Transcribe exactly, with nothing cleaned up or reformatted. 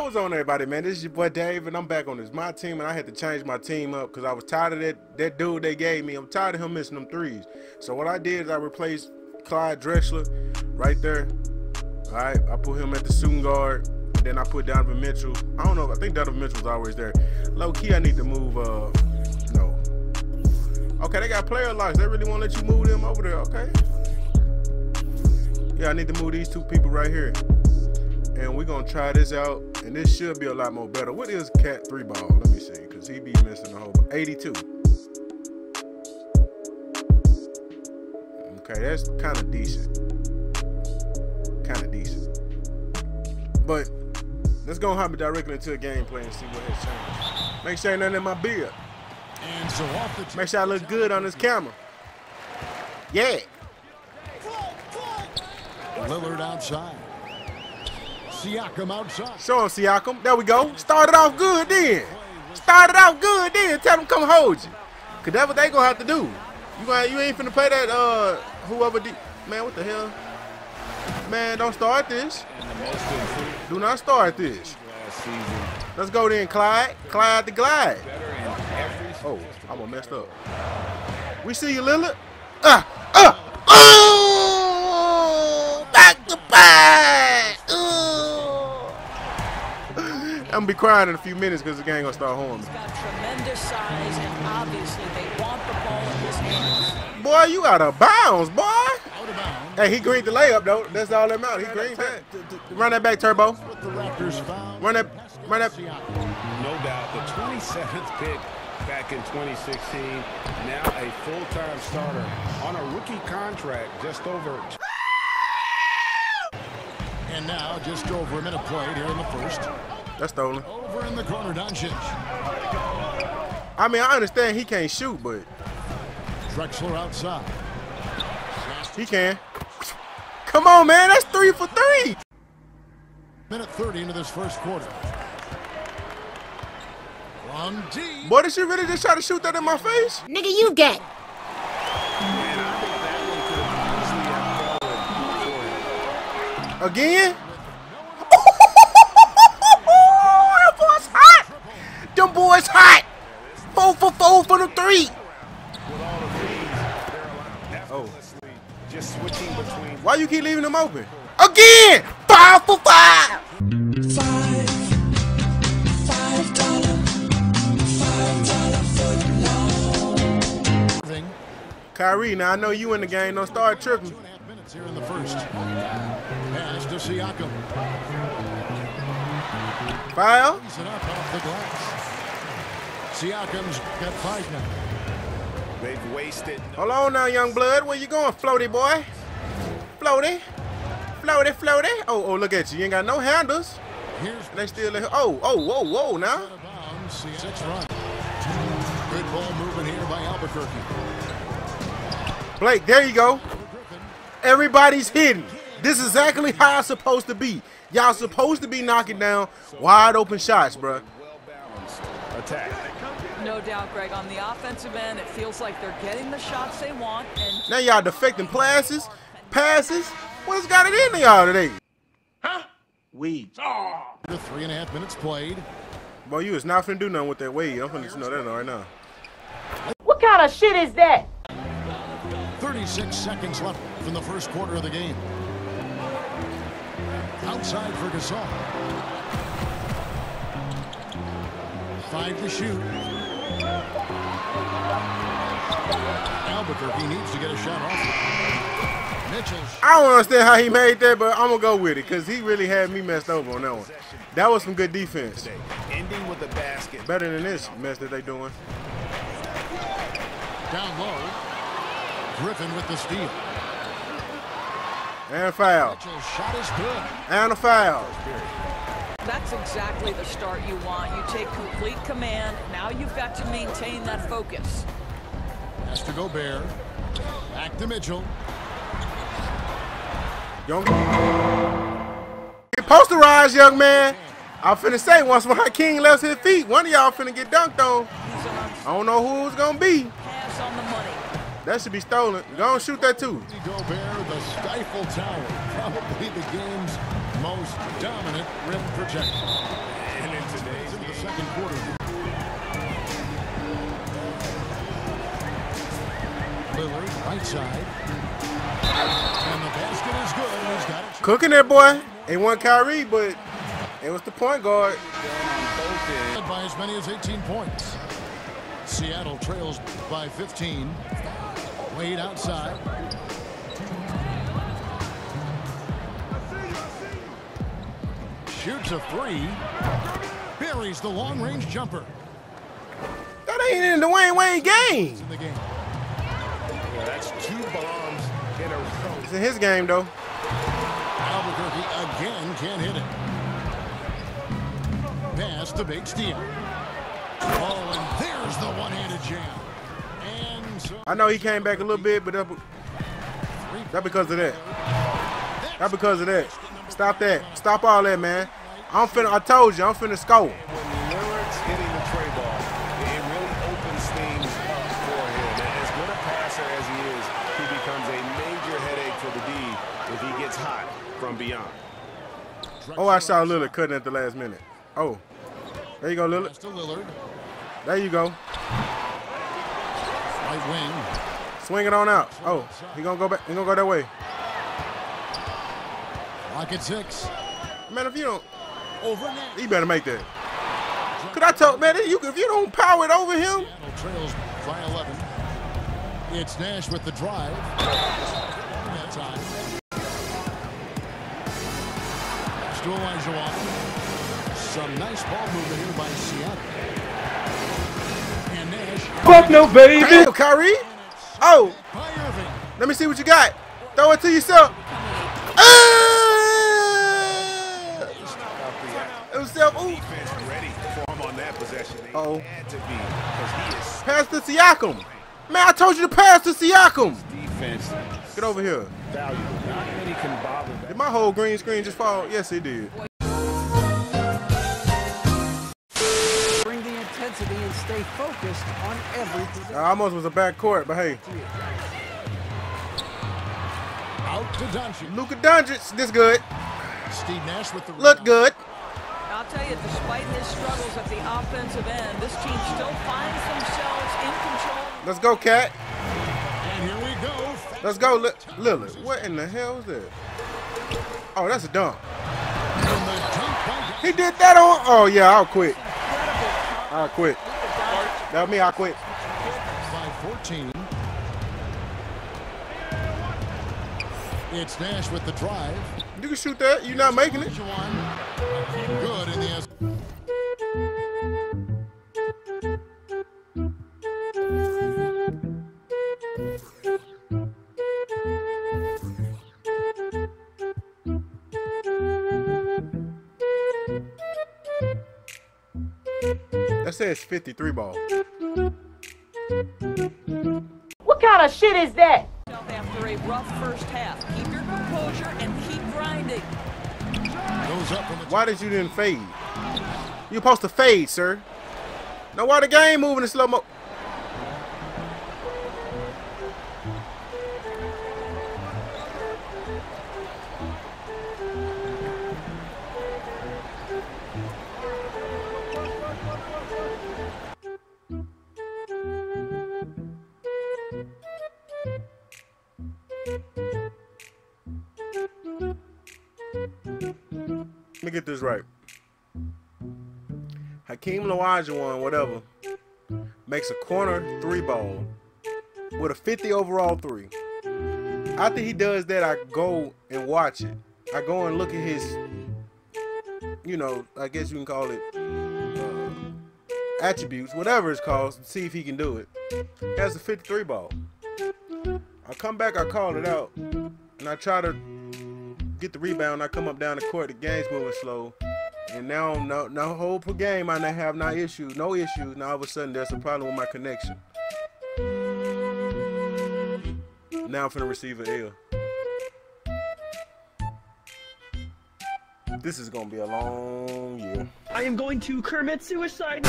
goes on, everybody, man? This is your boy Dave, and I'm back on this my team, and I had to change my team up because I was tired of that that dude they gave me. I'm tired of him missing them threes. So what I did is I replaced Clyde Drexler right there. All right, I put him at the shooting guard. Then I put Donovan Mitchell. I don't know. I think Donovan Mitchell's always there. Low key, I need to move. Uh, no. Okay, they got player locks. They really won't let you move them over there. Okay. Yeah, I need to move these two people right here. And we're going to try this out. And this should be a lot more better. What is Cat three ball? Let me see. Because he be missing the whole ball. eighty-two. Okay, that's kind of decent. Kind of decent. But let's go hop directly into a game play and see what has changed. Make sure ain't nothing in my beard. Make sure I look good on this camera. Yeah. Lillard outside. Siakam outside. Show him, Siakam. There we go. Started off good then. Started off good then. Tell them come hold you. Because that's what they going to have to do. You, gonna, you ain't finna play that uh, whoever de Man, what the hell? Man, don't start this. Do not start this. Let's go then, Clyde. Clyde the Glide. Oh, I'm going to mess up. We see you, Lillard. Ah, ah, oh! Back to back. I'm gonna be crying in a few minutes because the gang gonna start horning. He's got tremendous size, and obviously they want the ball in his hands. Boy, you out of bounds, boy. Out of bounds. Hey, he greened the layup though. That's all that matters. He greened that. Run that back, Turbo. Run that. Run that. No doubt, the twenty-seventh pick back in twenty sixteen. Now a full-time starter on a rookie contract, just over. And now, just over a minute played here in the first. That's stolen. Over in the corner, Doncic. I mean, I understand he can't shoot, but Drexler outside. He can. Come on, man. That's three for three. Minute thirty into this first quarter. One D. Boy, did she really just try to shoot that in my face? Nigga, you get. Again? Them boys hot. Four for four for the three. Oh. Just switching between. Why you keep leaving them open? Again. Five for five. Five. Five dollar. Five dollar for long. Kyrie, now I know you in the game. Don't start tripping. Two and a half minutes here in the first. Pass to Siakam. Foul. Siakam's got five now. They've wasted. Hold on now, young blood. Where you going, floaty boy? Floaty. Floaty, floaty. Oh, oh, look at you. You ain't got no handles. Here's and they still let her. Oh, oh, whoa, whoa, now. Six runs. Good ball movement here by Albuquerque. Blake, there you go. Everybody's hidden. This is exactly how it's supposed to be. Y'all supposed to be knocking down wide open shots, bro. Attack. No doubt, Greg. On the offensive end, it feels like they're getting the shots they want. And now y'all defecting passes, passes. What's got it in y'all today? Huh? Weeds. Oh. Three and a half minutes played. Boy, you is not finna do nothing with that Wade. I'm finna know that right now. What kind of shit is that? thirty-six seconds left from the first quarter of the game. Outside for Gasol. Five to shoot. Albuquerque needs to get a shot off. Mitchell's. I don't understand how he made that, but I'm going to go with it because he really had me messed over on that one. That was some good defense. Ending with a basket. Better than this mess that they doing. Down low. Griffin with the steal. And a foul. Shot is good. And a foul. That's exactly the start you want. You take complete command. Now you've got to maintain that focus. Has to Gobert. Back to Mitchell. Young. Get posterized, young man. I finna say, once when Hakeem left his feet, one of y'all finna get dunked on. I don't know who it's gonna be. Pass on the money. That should be stolen. Go and shoot that too. Gobert, the Stifle Tower, probably the game's most dominant rim protection. And in today's in the second quarter. Lillard, right side. And the basket is good. He's got it. Cooking there, boy. They won Kyrie, but it was the point guard. By as many as eighteen points. Seattle trails by fifteen. Wade outside. Shoots a three. Buries the long-range jumper. That ain't in the Dwayne Wayne game. It's in the game. Yeah, that's two bombs in a row. It's in his game, though. Albuquerque again can't hit it. Pass the big steal. Oh, and there's the one-handed jam. And so I know he came back a little bit, but that's because of that. That's because of that. Stop that. Stop all that, man. I'm finna, I told you, I'm finna score. When Lillard's hitting the tray ball, it really opens things up for him. As good a passer as he is, he becomes a major headache for the D if he gets hot from beyond. Oh, I saw Lillard cutting at the last minute. Oh, there you go, Lillard. Lillard. There you go. Right wing. Swing it on out. Oh, he gonna go back. He gonna go that way. Lock at six. Man, if you don't, over now. You better make that. Could I tell, man? You if you don't power it over him. Seattle trails by eleven. It's Nash with the drive. That time. Still Olajuwon. Some nice ball movement here by Seattle. And Nash. Fuck no, baby. Damn, Kyrie. Oh. Let me see what you got. Throw it to yourself. Ah! Himself. Ooh. Uh-oh. Pass to Siakam. Man, I told you to pass to Siakam. Get over here. Did my whole green screen just fall? Yes, it did. And stay focused on everything. I almost was a backcourt, but hey. Out to Dončić. Luka Dončić, this good. Steve Nash with the look good. I'll tell you, despite his struggles at the offensive end, this team still finds themselves in control. Let's go, Cat. And here we go. Let's go, L Lillard. What in the hell is that? Oh, that's a dunk. He did that on. Oh yeah, I'll quit. I quit. That me, I quit. five fourteen. It's Nash with the drive. You can shoot that. You're not making it. Good in the That says fifty-three ball. What kind of shit is that? After a rough first half, keep your composure and keep grinding. Why did you didn't fade? You're supposed to fade, sir. Now why the game moving in slow mo? Let me get this right. Hakeem Olajuwon, whatever, makes a corner three ball with a fifty overall three. After he does that, I go and watch it. I go and look at his, you know, I guess you can call it uh, attributes, whatever it's called, to see if he can do it. That's a fifty-three ball. I come back, I call it out, and I try to get the rebound. I come up down the court, the game's moving slow, and now no no whole per game I have no issue, no issues. Now all of a sudden there's a problem with my connection. Now I'm finna receive an L. This is gonna be a long year. I am going to commit suicide.